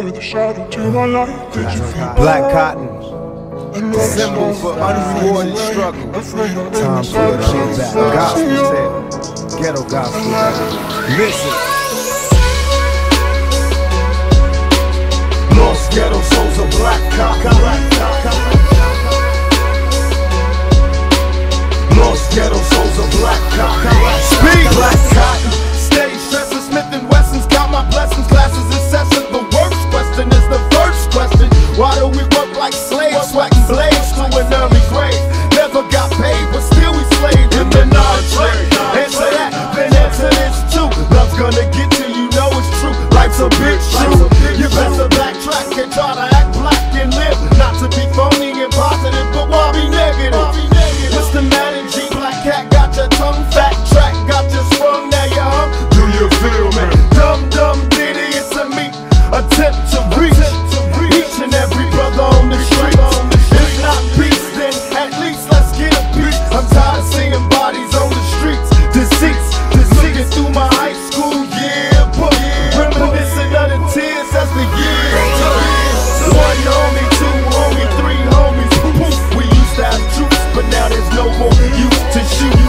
were the shadow to my life. Did you feel black cotton? Symbol for unrewarded struggle. Time for it all back. Gospel said, ghetto gospel. Listen. Lost Ghetto Souls of black cotton. Lost Ghetto Souls of black cotton. Speak black cotton. Stage dresses, Smith and Wessons. Got my blessings. Glasses excessive. The worst question is the first question. Why do we work like slaves, sweating blades to an early grave? Never got paid, but still we slaved in the non-trade. Answer that, then answer this too. Love's gonna get to you, know it's true. Life's a bitch, true. You better backtrack and try to act black and live. Not to be phony and positive, but why be negative? Mr. Madden, G Black Cat, got your tongue fat track, got your sprung, now you're hung. Do you feel me? Dumb, dumb, ditty, it's a meek attempt to reach each and every brother on the street. If not peace, then at least let's get a peace. I'm tired of seeing bodies on the streets. Deceased, looking through my high school yearbook, reminiscing of the tears as the years took. One homie, two homie, three homies. Poof, we used to have troops, but now there's no more used to shoot.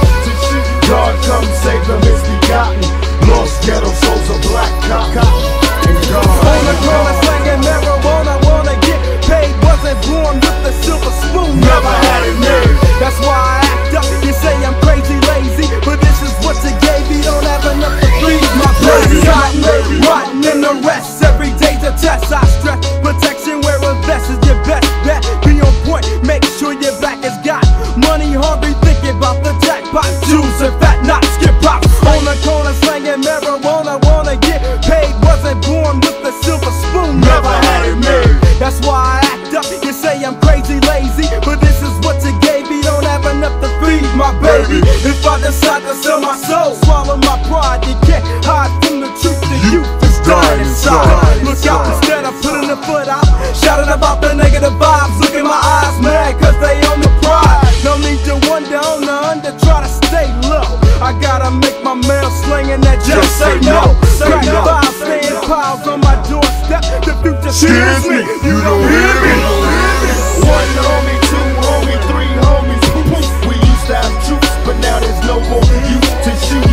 God come save the misbegotten. Lost Ghetto Souls of black cotton. On the ground, I'm slanging marijuana. Wanna get paid, wasn't born with the silver spoon. Never had it made. That's why I act up. You say I'm crazy, lazy, but this is what you gave me. Don't have enough to please my baby. Rotten in the rest. Every day's a test. I stress protection. Wear a vest is your best bet. Be on point. Make sure your back is got. Money hungry, thinking about the jackpot. Juice and fat knots. Get popped. On the corner, slanging marijuana. Wanna get paid. Born with the silver spoon, never had it made. That's why I act up. You say I'm crazy, lazy, but this is what you gave me. Don't have enough to feed my baby. If I decide to sell my soul, swallow my pride, you can't hide from the truth. The youth is dying inside. Look out, instead of putting the foot out, shouting about the negative vibes. Look in my eyes, mad cause they on the pride. No need to wonder on the under, try to stay low. I gotta make my mail slinging that just say no. Crack vibes, staying piles on my doorstep. The future scares me, you don't hear me. One homie, two homie, three homies. We used to have troops, but now there's no more used to shoot.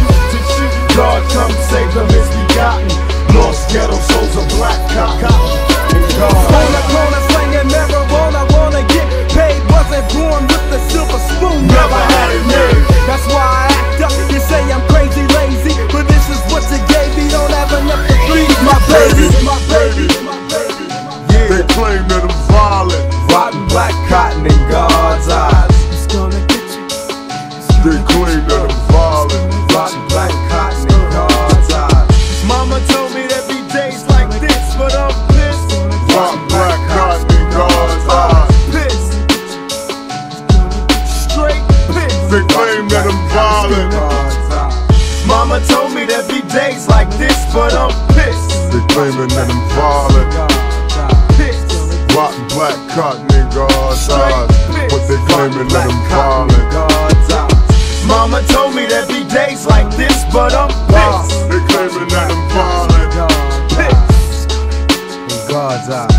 God come save the misbegotten. Lost Ghetto Souls of black cotton. On the corner slanging marijuana, wanna get paid. Wasn't born with the silver spoon, never had it made. That's why I act up. You say I'm crazy, lazy, but this is what you gave me. Don't have enough to please my baby. Yeah. They claim that I'm violent, rotten black cotton in God's eyes. It's gonna get you. They claim that I'm violent, rotten black cotton in God's eyes. Mama told me there'd be days like this, but I'm pissed. Rotten black cotton in God's eyes. Pissed. Straight pissed. They claim that I'm violent. Mama told me there'd be days like this, but I'm pissed. They claiming that I'm violent. Pissed. Rotten black cotton in God's eyes. But they claiming that I'm violent. Mama told me there'd be days like this, but I'm pissed. They claiming that I'm violent. Pissed. In God's eyes.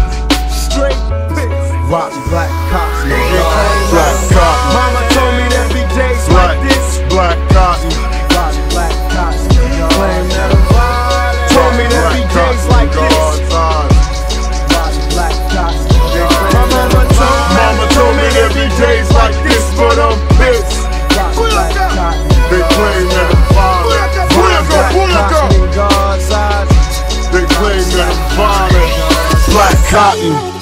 Straight pissed. Rotten black cotton in God's eyes. Mama told me there'd be days like this. Black cotton. Black cotton. Claim that I'm violent. Told me there'd be days like this. Black cotton. Mama told me there'd be days like this, but I'm pissed. They claim that I'm violent. Black cotton in God's eyes. They claim that I'm violent. Black cotton.